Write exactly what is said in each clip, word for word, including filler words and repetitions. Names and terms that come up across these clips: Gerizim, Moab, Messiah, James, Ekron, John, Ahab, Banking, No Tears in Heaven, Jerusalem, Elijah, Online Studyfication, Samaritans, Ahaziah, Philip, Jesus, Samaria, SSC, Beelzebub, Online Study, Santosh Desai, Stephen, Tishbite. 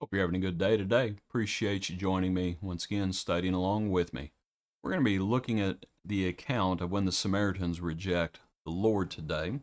Hope you're having a good day today. Appreciate you joining me once again, studying along with me. We're going to be looking at the account of when the Samaritans reject the Lord today.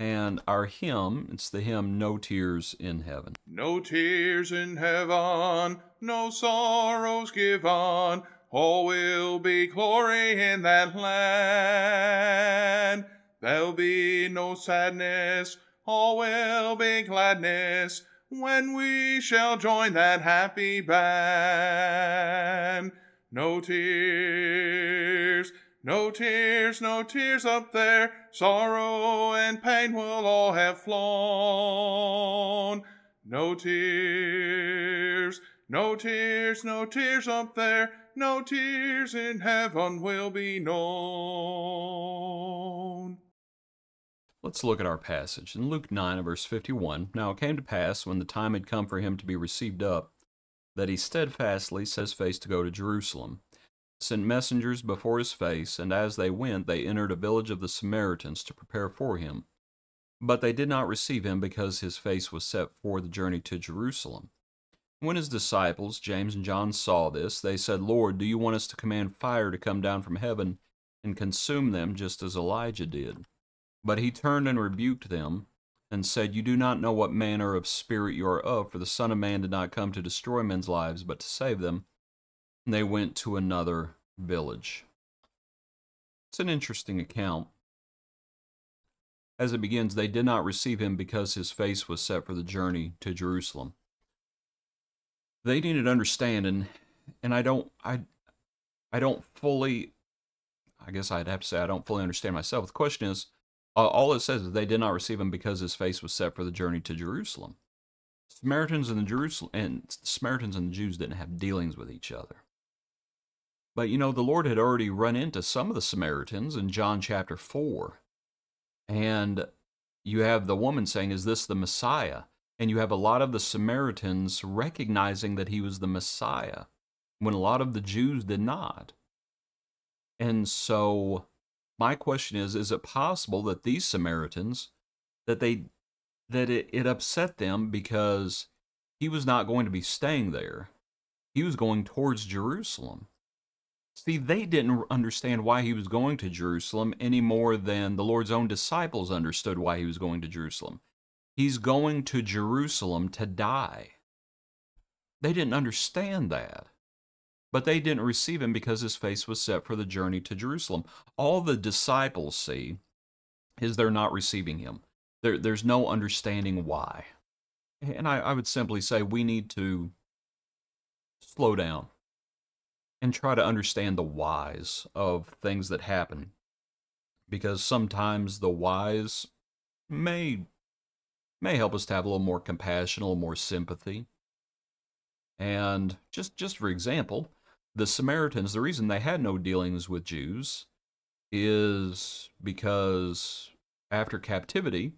And our hymn, it's the hymn, No Tears in Heaven. No tears in heaven, no sorrows given, all will be glory in that land. There'll be no sadness, all will be gladness, when we shall join that happy band. No tears, no tears, no tears up there, sorrow and pain will all have flown. No tears, no tears, no tears up there, no tears in heaven will be known. Let's look at our passage. In Luke nine, verse fifty-one, Now it came to pass, when the time had come for him to be received up, that he steadfastly set his face to go to Jerusalem, sent messengers before his face, and as they went, they entered a village of the Samaritans to prepare for him. But they did not receive him, because his face was set for the journey to Jerusalem. When his disciples, James and John, saw this, they said, Lord, do you want us to command fire to come down from heaven and consume them, just as Elijah did? But he turned and rebuked them, and said, You do not know what manner of spirit you are of, for the Son of Man did not come to destroy men's lives, but to save them. And they went to another village. It's an interesting account. As it begins, they did not receive him because his face was set for the journey to Jerusalem. They needed understanding, and I don't, I, I don't fully, I guess I'd have to say I don't fully understand myself. The question is, uh, all it says is they did not receive him because his face was set for the journey to Jerusalem. Samaritans and the Jerusalem and Samaritans and the Jews didn't have dealings with each other. But, you know, the Lord had already run into some of the Samaritans in John chapter four. And you have the woman saying, is this the Messiah? And you have a lot of the Samaritans recognizing that he was the Messiah, when a lot of the Jews did not. And so my question is, is it possible that these Samaritans, that, they, that it, it upset them because he was not going to be staying there? He was going towards Jerusalem. See, they didn't understand why he was going to Jerusalem any more than the Lord's own disciples understood why he was going to Jerusalem. He's going to Jerusalem to die. They didn't understand that. But they didn't receive him because his face was set for the journey to Jerusalem. All the disciples see is they're not receiving him. There, there's no understanding why. And I, I would simply say we need to slow down and try to understand the whys of things that happen. Because sometimes the whys may, may help us to have a little more compassion, a little more sympathy. And just, just for example, the Samaritans, the reason they had no dealings with Jews is because after captivity,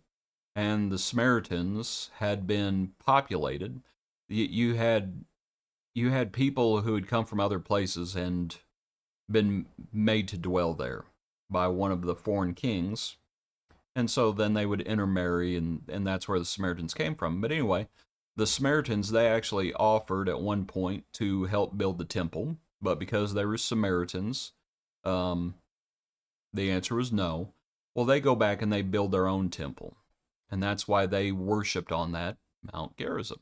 and the Samaritans had been populated, you, you had... You had people who had come from other places and been made to dwell there by one of the foreign kings. And so then they would intermarry, and, and that's where the Samaritans came from. But anyway, the Samaritans, they actually offered at one point to help build the temple. But because they were Samaritans, um, the answer was no. Well, they go back and they build their own temple. And that's why they worshipped on that Mount Gerizim.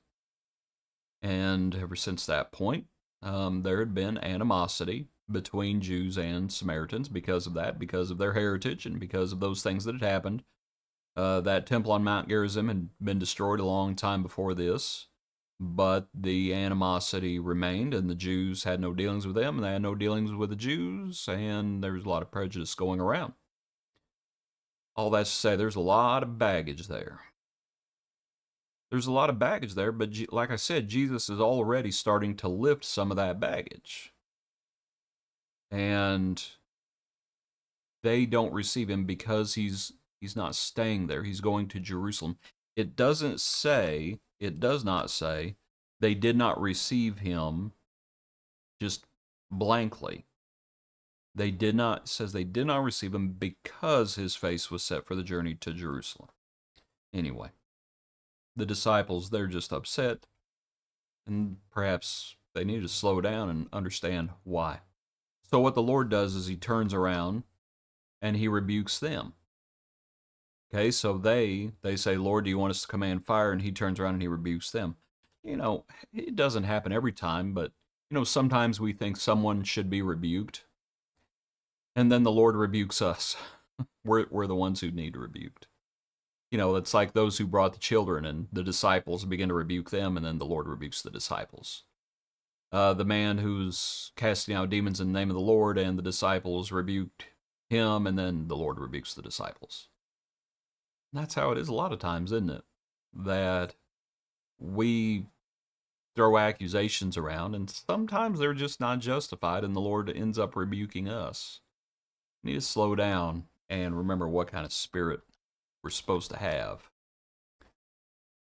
And ever since that point, um, there had been animosity between Jews and Samaritans because of that, because of their heritage and because of those things that had happened. Uh, that temple on Mount Gerizim had been destroyed a long time before this, but the animosity remained, and the Jews had no dealings with them, and they had no dealings with the Jews, and there was a lot of prejudice going around. All that's to say, there's a lot of baggage there. There's a lot of baggage there, but like I said, Jesus is already starting to lift some of that baggage. And they don't receive him because he's he's not staying there. He's going to Jerusalem. It doesn't say, it does not say, they did not receive him just blankly. They did not, it says they did not receive him because his face was set for the journey to Jerusalem. Anyway. The disciples, they're just upset. and perhaps they need to slow down and understand why. So what the Lord does is he turns around and he rebukes them. Okay, so they, they say, Lord, do you want us to command fire? And he turns around and he rebukes them. You know, it doesn't happen every time, but, you know, sometimes we think someone should be rebuked, and then the Lord rebukes us. We're, we're the ones who need rebuked. You know, it's like those who brought the children, and the disciples begin to rebuke them, and then the Lord rebukes the disciples. Uh, the man who's casting out demons in the name of the Lord, and the disciples rebuked him, and then the Lord rebukes the disciples. And that's how it is a lot of times, isn't it? That we throw accusations around, and sometimes they're just not justified, and the Lord ends up rebuking us. We need to slow down and remember what kind of spirit we're supposed to have.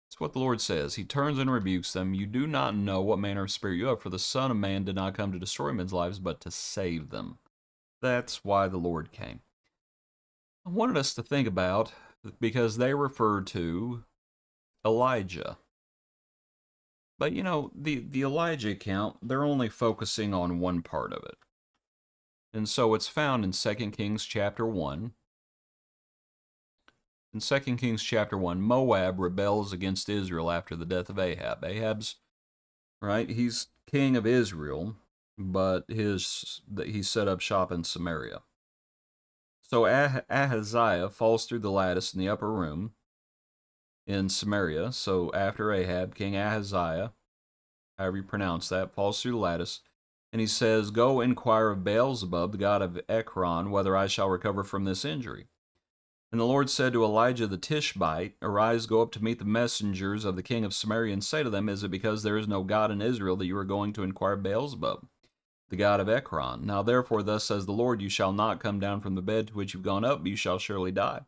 It's what the Lord says. He turns and rebukes them. You do not know what manner of spirit you have, for the Son of Man did not come to destroy men's lives, but to save them. That's why the Lord came. I wanted us to think about, because they refer to Elijah. But, you know, the, the Elijah account, they're only focusing on one part of it. And so it's found in Second Kings chapter one. In Second Kings chapter one, Moab rebels against Israel after the death of Ahab. Ahab's, right, he's king of Israel, but his he set up shop in Samaria. So ah Ahaziah falls through the lattice in the upper room in Samaria. So after Ahab, King Ahaziah, however you pronounce that, falls through the lattice, and he says, "Go inquire of Beelzebub, the god of Ekron, whether I shall recover from this injury." And the Lord said to Elijah the Tishbite, "Arise, go up to meet the messengers of the king of Samaria, and say to them, is it because there is no God in Israel that you are going to inquire of Beelzebub, the god of Ekron? Now therefore, thus says the Lord, you shall not come down from the bed to which you've gone up, but you shall surely die."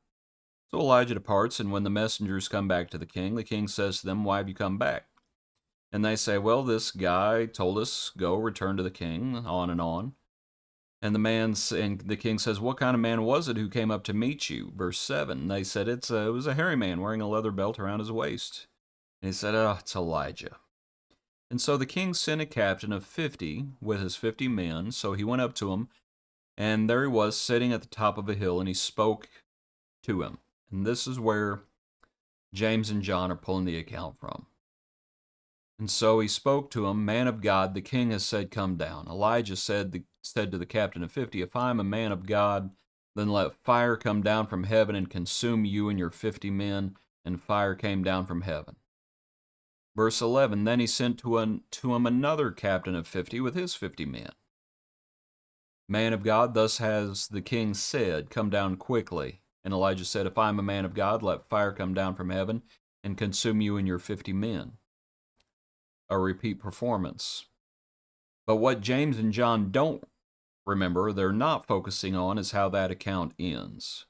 So Elijah departs, and when the messengers come back to the king, the king says to them, "Why have you come back?" And they say, "Well, this guy told us, go, return to the king," on and on. And the, man, and the king says, "What kind of man was it who came up to meet you?" Verse seven, they said, it's a, it was a hairy man wearing a leather belt around his waist. And he said, "Oh, it's Elijah." And so the king sent a captain of fifty with his fifty men. So he went up to him, and there he was sitting at the top of a hill, and he spoke to him. And this is where James and John are pulling the account from. And so he spoke to him, "Man of God, the king has said, come down." Elijah said, the, said to the captain of fifty, "If I am a man of God, then let fire come down from heaven and consume you and your fifty men." And fire came down from heaven. Verse eleven, then he sent to, an, to him another captain of fifty with his fifty men. "Man of God, thus has the king said, come down quickly." And Elijah said, "If I am a man of God, let fire come down from heaven and consume you and your fifty men." A repeat performance. But what James and John don't remember, they're not focusing on, is how that account ends.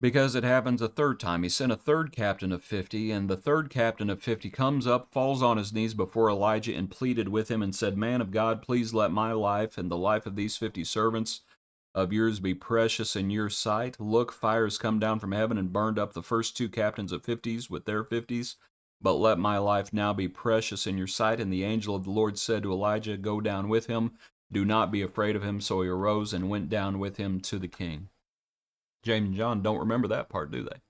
Because it happens a third time. He sent a third captain of fifty, and the third captain of fifty comes up, falls on his knees before Elijah, and pleaded with him and said, "Man of God, please let my life and the life of these fifty servants of yours be precious in your sight. Look, fire has come down from heaven and burned up the first two captains of fifties with their fifties, but let my life now be precious in your sight." And the angel of the Lord said to Elijah, "Go down with him. Do not be afraid of him." So he arose and went down with him to the king. James and John don't remember that part, do they?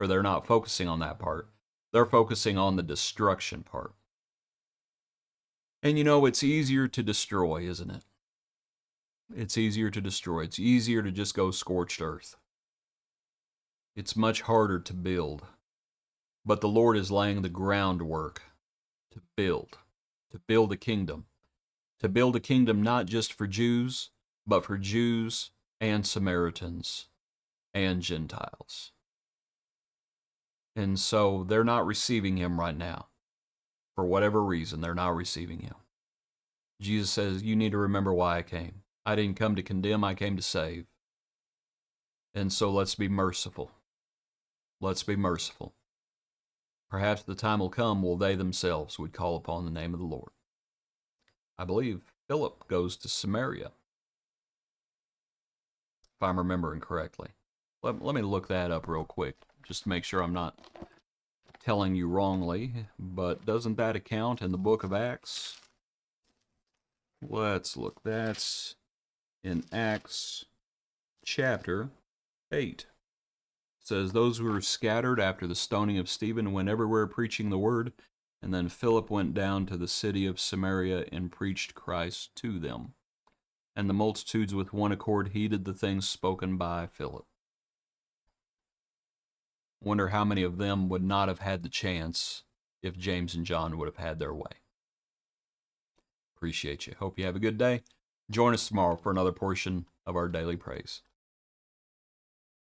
Or they're not focusing on that part. They're focusing on the destruction part. And you know, it's easier to destroy, isn't it? It's easier to destroy. It's easier to just go scorched earth. It's much harder to build. But the Lord is laying the groundwork to build, to build a kingdom, to build a kingdom not just for Jews, but for Jews and Samaritans and Gentiles. And so they're not receiving him right now. For whatever reason, they're not receiving him. Jesus says, you need to remember why I came. I didn't come to condemn, I came to save. And so let's be merciful. Let's be merciful. Perhaps the time will come while they themselves would call upon the name of the Lord. I believe Philip goes to Samaria, if I'm remembering correctly. Let, let me look that up real quick, just to make sure I'm not telling you wrongly, but doesn't that account in the book of Acts? Let's look. That's in Acts chapter eight. It says, "Those who were scattered after the stoning of Stephen went everywhere preaching the word, and then Philip went down to the city of Samaria and preached Christ to them. And the multitudes with one accord heeded the things spoken by Philip." Wonder how many of them would not have had the chance if James and John would have had their way. Appreciate you. Hope you have a good day. Join us tomorrow for another portion of our daily praise.